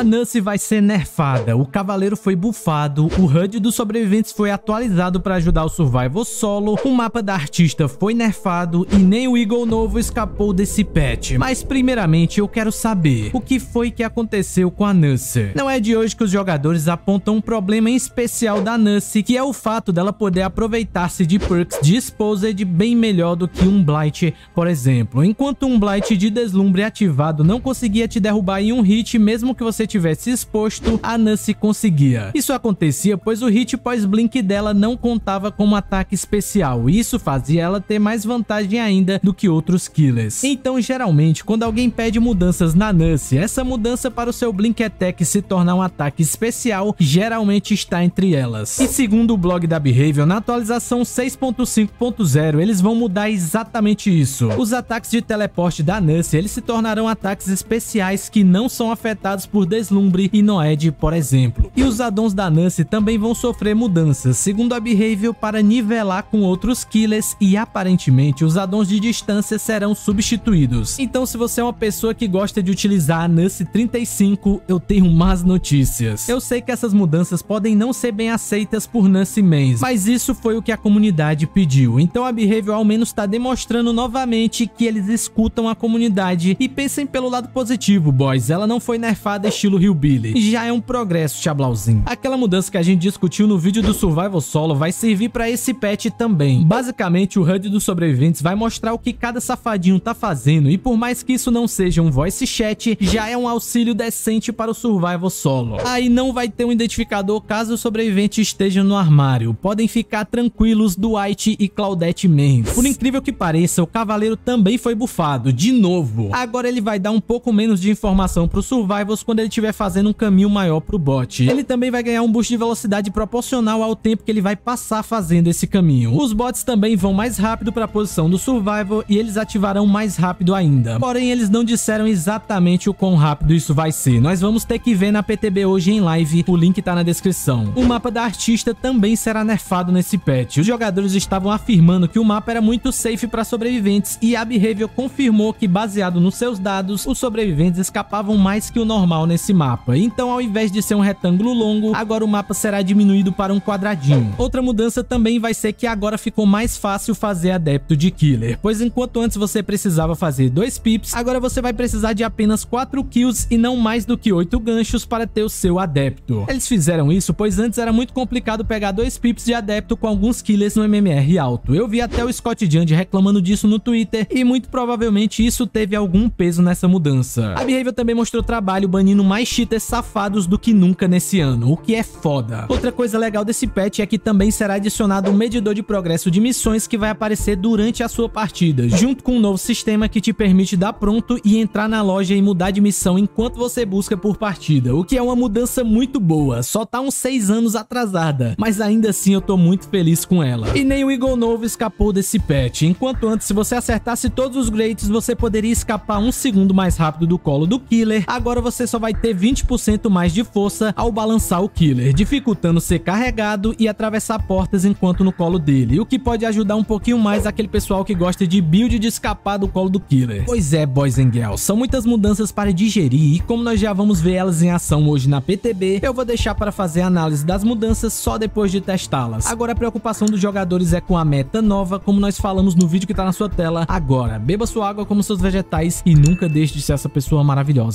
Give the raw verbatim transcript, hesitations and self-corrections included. A Nancy vai ser nerfada, o cavaleiro foi bufado, o H U D dos sobreviventes foi atualizado para ajudar o survival solo, o mapa da artista foi nerfado e nem o Eagle novo escapou desse patch. Mas primeiramente eu quero saber o que foi que aconteceu com a Nancy. Não é de hoje que os jogadores apontam um problema em especial da Nancy, que é o fato dela poder aproveitar-se de perks de Exposed bem melhor do que um Blight, por exemplo. Enquanto um Blight de deslumbre ativado não conseguia te derrubar em um hit, mesmo que você tivesse exposto, a Nancy conseguia. Isso acontecia pois o hit pós-blink dela não contava como ataque especial, e isso fazia ela ter mais vantagem ainda do que outros killers. Então geralmente quando alguém pede mudanças na Nancy, essa mudança para o seu blink attack se tornar um ataque especial geralmente está entre elas. E segundo o blog da Behavior, na atualização seis ponto cinco ponto zero eles vão mudar exatamente isso. Os ataques de teleporte da Nancy, eles se tornarão ataques especiais que não são afetados por deslumbre e noed, por exemplo. E os addons da Nancy também vão sofrer mudanças, segundo a Behavior, para nivelar com outros killers, e aparentemente os addons de distância serão substituídos. Então se você é uma pessoa que gosta de utilizar a Nancy trinta e cinco, eu tenho más notícias. Eu sei que essas mudanças podem não ser bem aceitas por Nancy Mans, mas isso foi o que a comunidade pediu. Então a Behavior ao menos está demonstrando novamente que eles escutam a comunidade, e pensem pelo lado positivo, boys, ela não foi nerfada estilo Rio Billy. Já é um progresso, chablauzinho. Aquela mudança que a gente discutiu no vídeo do survival solo vai servir para esse patch também. Basicamente o H U D dos sobreviventes vai mostrar o que cada safadinho tá fazendo, e por mais que isso não seja um voice chat, já é um auxílio decente para o survival solo. Aí não vai ter um identificador caso o sobrevivente esteja no armário. Podem ficar tranquilos, Dwight e Claudette Mans. Por incrível que pareça, o cavaleiro também foi bufado, de novo. Agora ele vai dar um pouco menos de informação pro survivals quando ele estiver fazendo um caminho maior pro bot. Ele também vai ganhar um boost de velocidade proporcional ao tempo que ele vai passar fazendo esse caminho. Os bots também vão mais rápido para a posição do survival e eles ativarão mais rápido ainda. Porém, eles não disseram exatamente o quão rápido isso vai ser. Nós vamos ter que ver na P T B hoje em live, o link tá na descrição. O mapa da artista também será nerfado nesse patch. Os jogadores estavam afirmando que o mapa era muito safe para sobreviventes, e a Behavior confirmou que, baseado nos seus dados, os sobreviventes escapavam mais que o normal nesse mapa. Então, ao invés de ser um retângulo longo, agora o mapa será diminuído para um quadradinho. Outra mudança também vai ser que agora ficou mais fácil fazer adepto de killer, pois enquanto antes você precisava fazer dois pips, agora você vai precisar de apenas quatro kills e não mais do que oito ganchos para ter o seu adepto. Eles fizeram isso pois antes era muito complicado pegar dois pips de adepto com alguns killers no M M R alto. Eu vi até o Scott Jund reclamando disso no Twitter, e muito provavelmente isso teve algum peso nessa mudança. A Behavior também mostrou trabalho banindo mais cheaters safados do que nunca nesse ano, o que é foda. Outra coisa legal desse patch é que também será adicionado um medidor de progresso de missões que vai aparecer durante a sua partida, junto com um novo sistema que te permite dar pronto e entrar na loja e mudar de missão enquanto você busca por partida, o que é uma mudança muito boa, só tá uns seis anos atrasada, mas ainda assim eu tô muito feliz com ela. E nem o Eagle novo escapou desse patch. Enquanto antes, se você acertasse todos os grades, você poderia escapar um segundo mais rápido do colo do killer, agora você só vai ter vinte por cento mais de força ao balançar o killer, dificultando ser carregado e atravessar portas enquanto no colo dele, o que pode ajudar um pouquinho mais aquele pessoal que gosta de build de escapar do colo do killer. Pois é, boys and girls, são muitas mudanças para digerir, e como nós já vamos ver elas em ação hoje na P T B, eu vou deixar para fazer a análise das mudanças só depois de testá-las. Agora a preocupação dos jogadores é com a meta nova, como nós falamos no vídeo que tá na sua tela agora. Beba sua água, como seus vegetais, e nunca deixe de ser essa pessoa maravilhosa.